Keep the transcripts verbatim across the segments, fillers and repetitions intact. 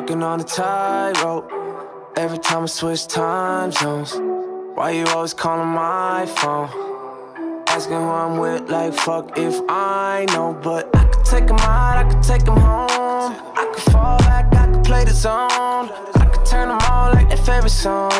walking on a tightrope. Every time I switch time zones. Why you always calling my phone? Asking who I'm with, like fuck if I know. But I could take him out, I could take him home. I could fall back, I could play the zone. I could turn them on like their favorite song.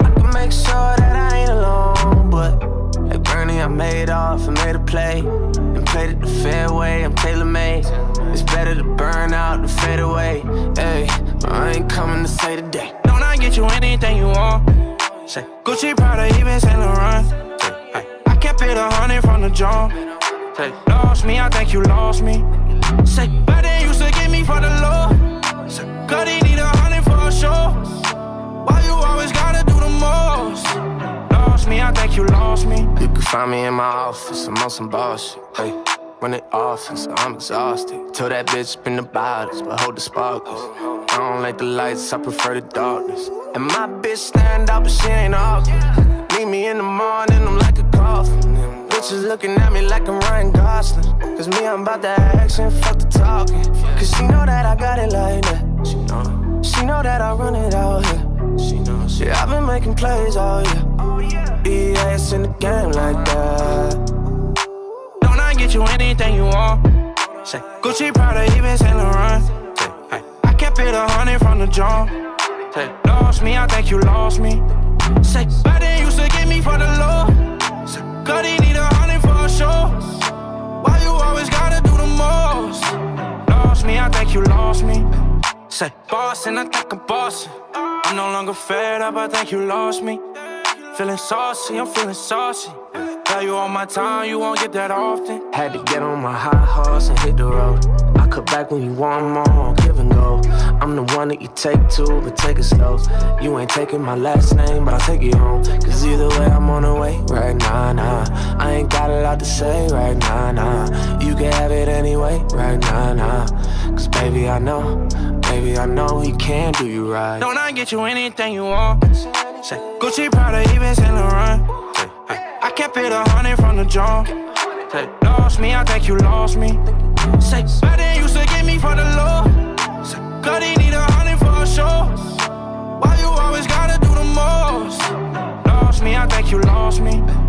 I could make sure that I ain't alone. But like Bernie, I made off, I made a play. And played it the fairway, I'm Taylormade. It's better to burn out than fade away. Hey, I ain't coming to say today. Don't I get you anything you want? Say Gucci, Prada, even Saint Laurent. I can't fit a hundred from the jump. Lost me, I think you lost me. Say, but they used to get me for the low. Say, God, he need a hundred for a show. Why you always gotta do the most? Lost me, I think you lost me. You can find me in my office, I'm on some boss shit. Hey. Run it off, and so I'm exhausted. Till that bitch been about us, but hold the sparkles. I don't like the lights, I prefer the darkness. And my bitch stand out, but she ain't off. Meet me in the morning, I'm like a coffin. Bitches looking at me like I'm Ryan Gosling. Cause me, I'm about that action, fuck the talking. Cause she know that I got it like that. She know that I run it out here. Yeah, I've been making plays all year. E A in the game like that. Get you anything you want. Say Gucci, Prada, even Saint Laurent. I can't fit a hundred from the jump. Lost me, I think you lost me. Say, but they used to get me for the low. Say, God, he need a hundred for a show. Why you always gotta do the most? Lost me, I think you lost me. Say, bossin', I think I'm bossin'. I'm no longer fed up, I think you lost me. Feeling saucy, I'm feeling saucy. Tell you all my time, you won't get that often. Had to get on my high horse and hit the road. I cut back when you want more, give and go. I'm the one that you take to, but take it slow. You ain't taking my last name, but I'll take you home. Cause either way, I'm on the way right now, nah, nah. I ain't got a lot to say right now, nah, nah. You can have it anyway right now, nah, nah. Cause baby, I know, baby, I know he can do you right. Don't I get you anything you want? Say Gucci, Prada, even Saint Laurent. I can't fit a hundred from the jump. Lost me, I think you lost me. Say, but they used to get me for the low. Say, God, he need a hundred for a show. Why you always gotta do the most? Lost me, I think you lost me.